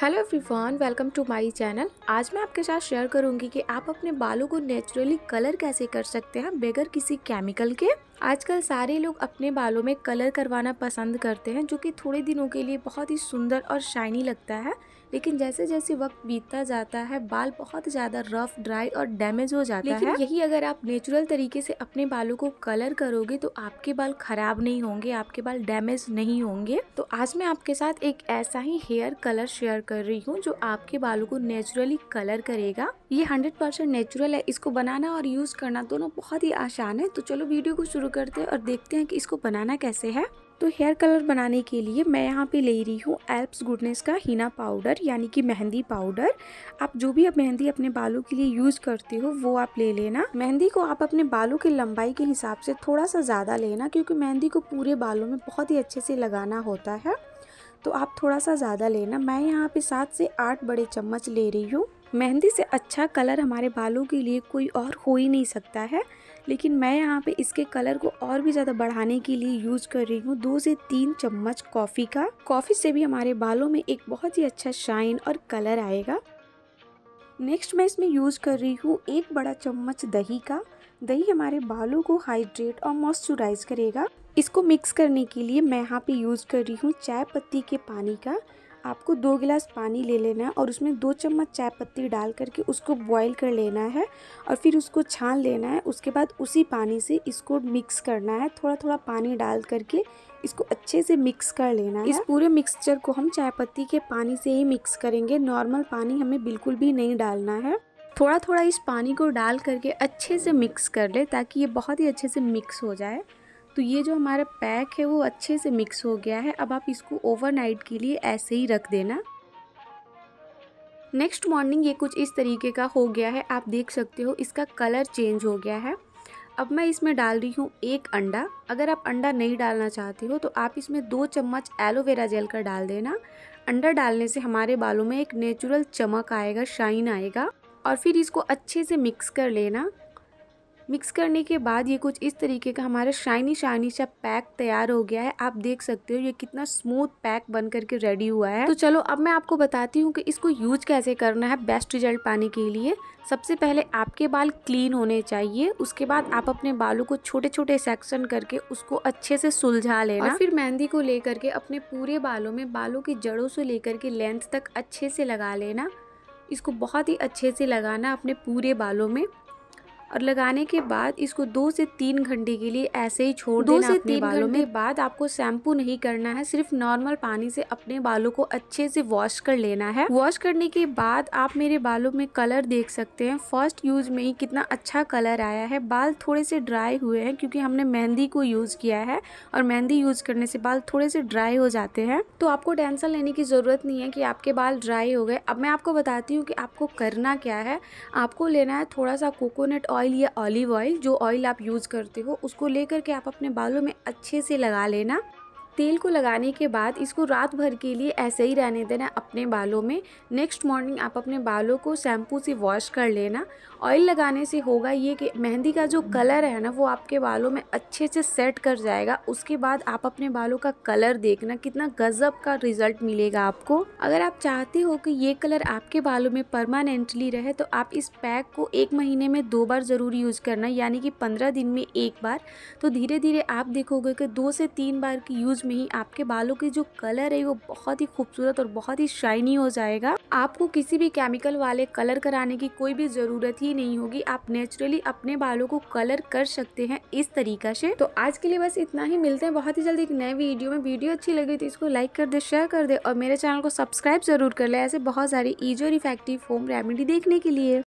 Hello everyone, welcome to my channel. आज मैं आपके साथ शेयर करूंगी कि आप अपने बालों को नेचुरली कलर कैसे कर सकते हैं बगैर किसी केमिकल के। आजकल सारे लोग अपने बालों में कलर करवाना पसंद करते हैं, जो कि थोड़े दिनों के लिए बहुत ही सुंदर और शाइनी लगता है, लेकिन जैसे जैसे वक्त बीतता जाता है बाल बहुत ज़्यादा रफ, ड्राई और डैमेज हो जाता है। लेकिन यही अगर आप नेचुरल तरीके से अपने बालों को कलर करोगे तो आपके बाल खराब नहीं होंगे, आपके बाल डैमेज नहीं होंगे। तो आज मैं आपके साथ एक ऐसा ही हेयर कलर शेयर कर रही हूँ जो आपके बालों को नेचुरली कलर करेगा। ये 100% नेचुरल है, इसको बनाना और यूज करना दोनों बहुत ही आसान है। तो चलो वीडियो को शुरू करते हैं और देखते हैं कि इसको बनाना कैसे है। तो हेयर कलर बनाने के लिए मैं यहाँ पे ले रही हूँ एल्प्स गुडनेस का हीना पाउडर यानी कि मेहंदी पाउडर। आप जो भी आप मेहंदी अपने बालों के लिए यूज़ करते हो वो आप ले लेना। मेहंदी को आप अपने बालों की लंबाई के हिसाब से थोड़ा सा ज़्यादा लेना, क्योंकि मेहंदी को पूरे बालों में बहुत ही अच्छे से लगाना होता है, तो आप थोड़ा सा ज़्यादा लेना। मैं यहाँ पे 7 से 8 बड़े चम्मच ले रही हूँ। मेहंदी से अच्छा कलर हमारे बालों के लिए कोई और हो ही नहीं सकता है, लेकिन मैं यहाँ पे इसके कलर को और भी ज़्यादा बढ़ाने के लिए यूज़ कर रही हूँ 2 से 3 चम्मच कॉफ़ी का। कॉफ़ी से भी हमारे बालों में एक बहुत ही अच्छा शाइन और कलर आएगा। नेक्स्ट मैं इसमें यूज़ कर रही हूँ 1 बड़ा चम्मच दही का। दही हमारे बालों को हाइड्रेट और मॉइस्चराइज करेगा। इसको मिक्स करने के लिए मैं यहाँ पे यूज़ कर रही हूँ चाय पत्ती के पानी का। आपको 2 गिलास पानी ले लेना है और उसमें 2 चम्मच चाय पत्ती डाल करके उसको बॉईल कर लेना है और फिर उसको छान लेना है। उसके बाद उसी पानी से इसको मिक्स करना है, थोड़ा थोड़ा पानी डाल करके इसको अच्छे से मिक्स कर लेना है। इस पूरे मिक्सचर को हम चाय पत्ती के पानी से ही मिक्स करेंगे, नॉर्मल पानी हमें बिल्कुल भी नहीं डालना है। थोड़ा थोड़ा इस पानी को डाल करके अच्छे से मिक्स कर ले ताकि ये बहुत ही अच्छे से मिक्स हो जाए। तो ये जो हमारा पैक है वो अच्छे से मिक्स हो गया है। अब आप इसको ओवरनाइट के लिए ऐसे ही रख देना। नेक्स्ट मॉर्निंग ये कुछ इस तरीके का हो गया है, आप देख सकते हो इसका कलर चेंज हो गया है। अब मैं इसमें डाल रही हूँ 1 अंडा। अगर आप अंडा नहीं डालना चाहते हो तो आप इसमें 2 चम्मच एलोवेरा जेल का डाल देना। अंडा डालने से हमारे बालों में एक नेचुरल चमक आएगा, शाइन आएगा। और फिर इसको अच्छे से मिक्स कर लेना। मिक्स करने के बाद ये कुछ इस तरीके का हमारा शाइनी सा पैक तैयार हो गया है। आप देख सकते हो ये कितना स्मूथ पैक बन करके रेडी हुआ है। तो चलो अब मैं आपको बताती हूँ कि इसको यूज कैसे करना है बेस्ट रिजल्ट पाने के लिए। सबसे पहले आपके बाल क्लीन होने चाहिए, उसके बाद आप अपने बालों को छोटे छोटे सेक्शन करके उसको अच्छे से सुलझा लेना। और फिर मेहंदी को लेकर के अपने पूरे बालों में, बालों की जड़ों से लेकर के लेंथ तक अच्छे से लगा लेना। इसको बहुत ही अच्छे से लगाना अपने पूरे बालों में, और लगाने के बाद इसको 2 से 3 घंटे के लिए ऐसे ही छोड़ देना। 2 से 3 बालों में बाद आपको शैम्पू नहीं करना है, सिर्फ नॉर्मल पानी से अपने बालों को अच्छे से वॉश कर लेना है। वॉश करने के बाद आप मेरे बालों में कलर देख सकते हैं। फर्स्ट यूज में ही कितना अच्छा कलर आया है। बाल थोड़े से ड्राई हुए हैं क्योंकि हमने मेहंदी को यूज किया है, और मेहंदी यूज करने से बाल थोड़े से ड्राई हो जाते हैं। तो आपको टेंशन लेने की जरूरत नहीं है कि आपके बाल ड्राई हो गए। अब मैं आपको बताती हूँ कि आपको करना क्या है। आपको लेना है थोड़ा सा कोकोनट ऑयल या ऑलिव ऑयल, जो ऑयल आप यूज़ करते हो उसको लेकर के आप अपने बालों में अच्छे से लगा लेना। तेल को लगाने के बाद इसको रात भर के लिए ऐसे ही रहने देना अपने बालों में। नेक्स्ट मॉर्निंग आप अपने बालों को शैम्पू से वॉश कर लेना। ऑयल लगाने से होगा ये कि मेहंदी का जो कलर है ना वो आपके बालों में अच्छे से सेट कर जाएगा। उसके बाद आप अपने बालों का कलर देखना, कितना गजब का रिजल्ट मिलेगा आपको। अगर आप चाहते हो कि ये कलर आपके बालों में परमानेंटली रहे तो आप इस पैक को 1 महीने में 2 बार ज़रूर यूज़ करना, यानी कि 15 दिन में 1 बार। तो धीरे धीरे आप देखोगे कि 2 से 3 बार की यूज़ में ही आपके बालों की जो कलर है वो बहुत ही खूबसूरत और बहुत ही शाइनी हो जाएगा। आपको किसी भी केमिकल वाले कलर कराने की कोई भी ज़रूरत ही नहीं होगी। आप नेचुरली अपने बालों को कलर कर सकते हैं इस तरीका से। तो आज के लिए बस इतना ही। मिलते हैं बहुत ही जल्दी एक नए वीडियो में। वीडियो अच्छी लगी तो इसको लाइक कर दे, शेयर कर दे और मेरे चैनल को सब्सक्राइब जरूर कर ले, ऐसे बहुत सारी ईजी और इफेक्टिव होम रेमेडी देखने के लिए।